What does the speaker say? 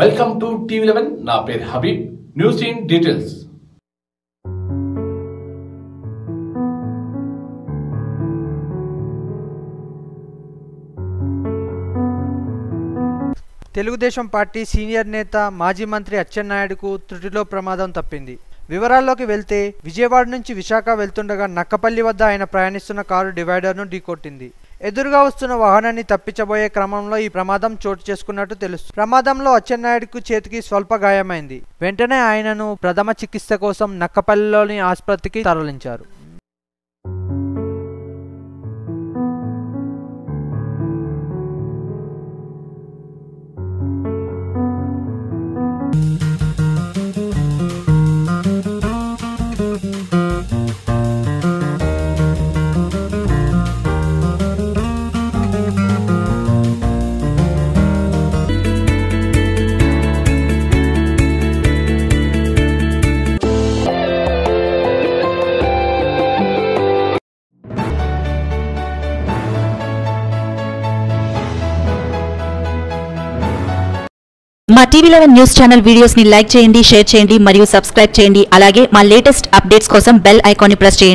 Welcome to TV11. నా పేరు Habib. News in details. Telugu Desam party senior నేత మాజీ మంత్రి అచ్చెన్నాయుడుకు త్రుటిలో ప్రమాదం తప్పింది. వివరాల్లోకి వెళ్తే విజయవాడ నుంచి విశాఖ వెళ్తుండగా నక్కపల్లి వద్ద ఆయన ప్రయాణిస్తున్న కారు డివైడర్ను ఢీకొట్టింది. ఎదురుగా వస్తున్న వాహనాన్ని తప్పించబోయే క్రమంలో ఈ ప్రమాదం చోటు చేసుకున్నట్టు తెలుస్తుంది. ప్రమాదంలో అచ్చెన్నాయుడుకు చేతికి స్వల్ప గాయమైంది. వెంటనే ఆయనను ప్రథమ చికిత్స కోసం నక్కపల్లిలోని ఆసుపత్రికి తరలించారు. మా TV11 న్యూస్ ఛానల్ వీడియోస్ ని లైక్ చేయండి, షేర్ చేయండి మరియు సబ్స్క్రైబ్ చేయండి. అలాగే మా లేటెస్ట్ అప్డేట్స్ కోసం బెల్ ఐకాన్ ని ప్రెస్ చేయండి.